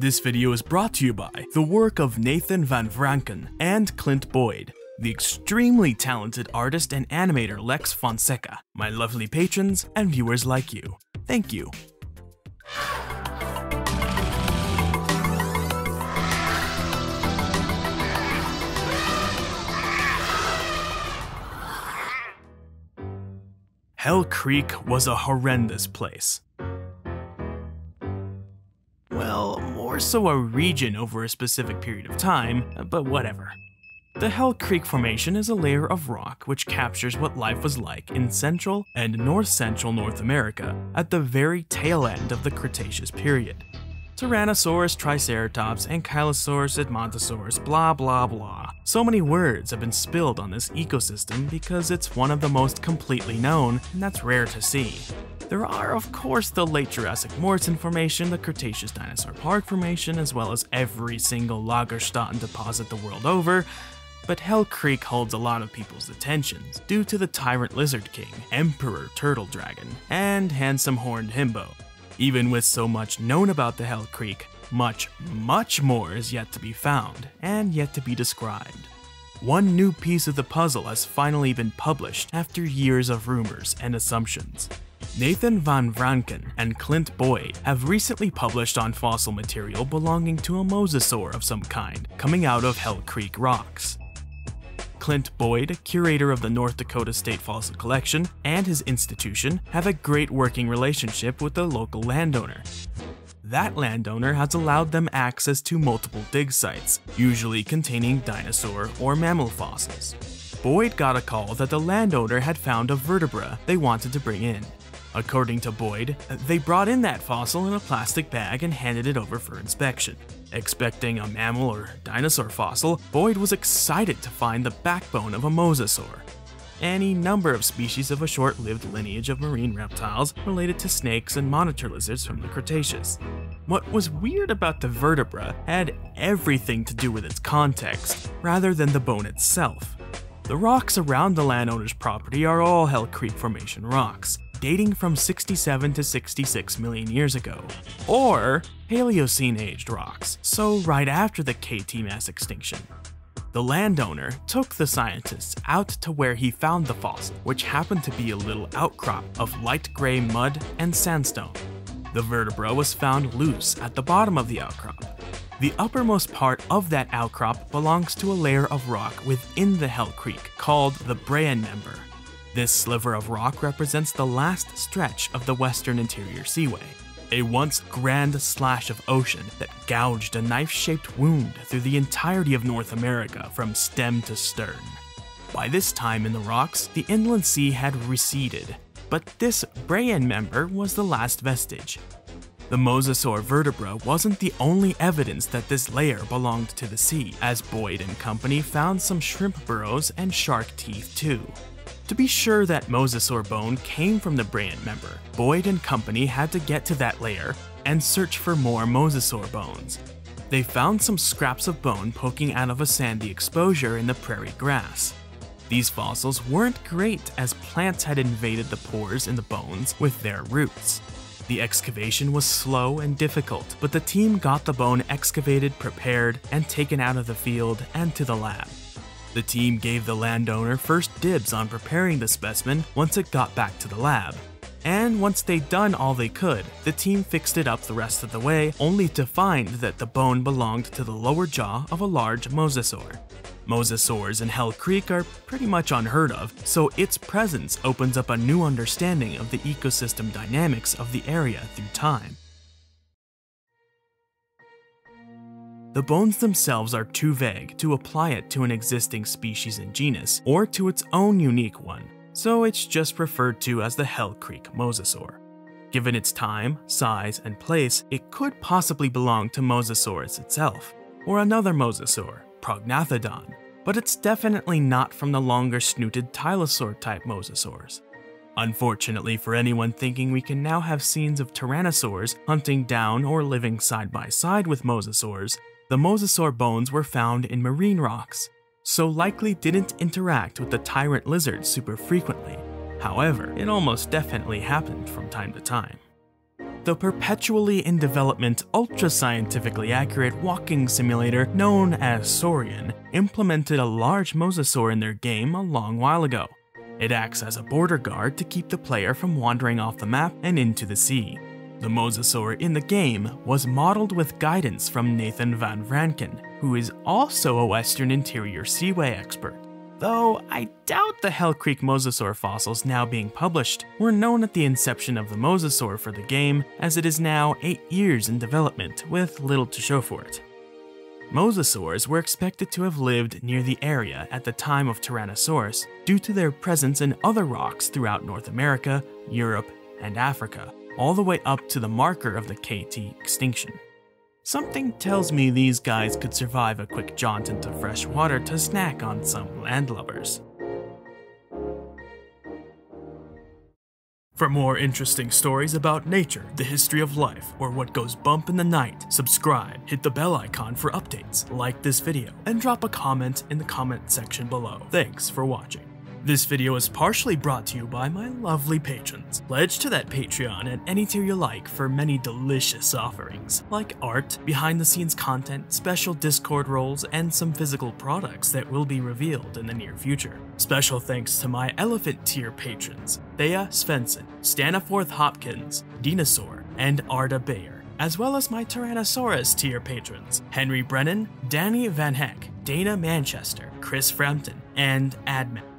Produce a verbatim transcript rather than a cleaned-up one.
This video is brought to you by the work of Nathan Van Vranken and Clint Boyd, the extremely talented artist and animator Lex Fonseca, my lovely patrons and viewers like you. Thank you. Hell Creek was a horrendous place. Well, more so a region over a specific period of time, but whatever. The Hell Creek Formation is a layer of rock which captures what life was like in central and north-central North America at the very tail end of the Cretaceous period. Tyrannosaurus, Triceratops, Ankylosaurus, Edmontosaurus, blah blah blah. So many words have been spilled on this ecosystem because it's one of the most completely known, and that's rare to see. There are, of course, the late Jurassic Morrison Formation, the Cretaceous Dinosaur Park Formation, as well as every single Lagerstätte deposit the world over, but Hell Creek holds a lot of people's attentions due to the Tyrant Lizard King, Emperor Turtle Dragon, and Handsome Horned Himbo. Even with so much known about the Hell Creek, much, much more is yet to be found and yet to be described. One new piece of the puzzle has finally been published after years of rumors and assumptions. Nathan Van Vranken and Clint Boyd have recently published on fossil material belonging to a mosasaur of some kind coming out of Hell Creek rocks. Clint Boyd, curator of the North Dakota State Fossil Collection, and his institution have a great working relationship with the local landowner. That landowner has allowed them access to multiple dig sites, usually containing dinosaur or mammal fossils. Boyd got a call that the landowner had found a vertebra they wanted to bring in. According to Boyd, they brought in that fossil in a plastic bag and handed it over for inspection. Expecting a mammal or dinosaur fossil, Boyd was excited to find the backbone of a mosasaur. Any number of species of a short-lived lineage of marine reptiles related to snakes and monitor lizards from the Cretaceous. What was weird about the vertebra had everything to do with its context, rather than the bone itself. The rocks around the landowner's property are all Hell Creek Formation rocks, dating from sixty-seven to sixty-six million years ago, or Paleocene-aged rocks, so right after the K T mass extinction. The landowner took the scientists out to where he found the fossil, which happened to be a little outcrop of light gray mud and sandstone. The vertebra was found loose at the bottom of the outcrop. The uppermost part of that outcrop belongs to a layer of rock within the Hell Creek called the Brainerd member. This sliver of rock represents the last stretch of the Western Interior Seaway, a once grand slash of ocean that gouged a knife-shaped wound through the entirety of North America from stem to stern. By this time in the rocks, the inland sea had receded, but this Brainerd member was the last vestige. The mosasaur vertebra wasn't the only evidence that this layer belonged to the sea, as Boyd and company found some shrimp burrows and shark teeth too. To be sure that mosasaur bone came from the Brainerd member, Boyd and company had to get to that layer and search for more mosasaur bones. They found some scraps of bone poking out of a sandy exposure in the prairie grass. These fossils weren't great as plants had invaded the pores in the bones with their roots. The excavation was slow and difficult, but the team got the bone excavated, prepared, and taken out of the field and to the lab. The team gave the landowner first dibs on preparing the specimen once it got back to the lab. And once they'd done all they could, the team fixed it up the rest of the way, only to find that the bone belonged to the lower jaw of a large mosasaur. Mosasaurs in Hell Creek are pretty much unheard of, so its presence opens up a new understanding of the ecosystem dynamics of the area through time. The bones themselves are too vague to apply it to an existing species and genus, or to its own unique one, so it's just referred to as the Hell Creek mosasaur. Given its time, size, and place, it could possibly belong to Mosasaurus itself, or another mosasaur, Prognathodon, but it's definitely not from the longer snooted Tyrannosaur-type mosasaurs. Unfortunately for anyone thinking we can now have scenes of tyrannosaurs hunting down or living side by side with mosasaurs, the mosasaur bones were found in marine rocks, so likely didn't interact with the tyrant lizard super frequently. However, it almost definitely happened from time to time. the perpetually in development, ultra-scientifically accurate walking simulator known as Saurian implemented a large mosasaur in their game a long while ago. It acts as a border guard to keep the player from wandering off the map and into the sea. The mosasaur in the game was modeled with guidance from Nathan Van Vranken, who is also a Western Interior Seaway expert. Though I doubt the Hell Creek mosasaur fossils now being published were known at the inception of the mosasaur for the game, as it is now eight years in development with little to show for it. Mosasaurs were expected to have lived near the area at the time of Tyrannosaurus due to their presence in other rocks throughout North America, Europe, and Africa, all the way up to the marker of the K T extinction. Something tells me these guys could survive a quick jaunt into fresh water to snack on some landlubbers. For more interesting stories about nature, the history of life, or what goes bump in the night, subscribe, hit the bell icon for updates, like this video, and drop a comment in the comment section below. Thanks for watching. This video is partially brought to you by my lovely patrons. Pledge to that Patreon at any tier you like for many delicious offerings, like art, behind-the-scenes content, special Discord roles, and some physical products that will be revealed in the near future. Special thanks to my elephant tier patrons, Thea Svensson, Staniforth Hopkins, Dinosaur, and Arda Bayer, as well as my Tyrannosaurus tier patrons, Henry Brennan, Danny Van Heck, Dana Manchester, Chris Frampton, and Adman.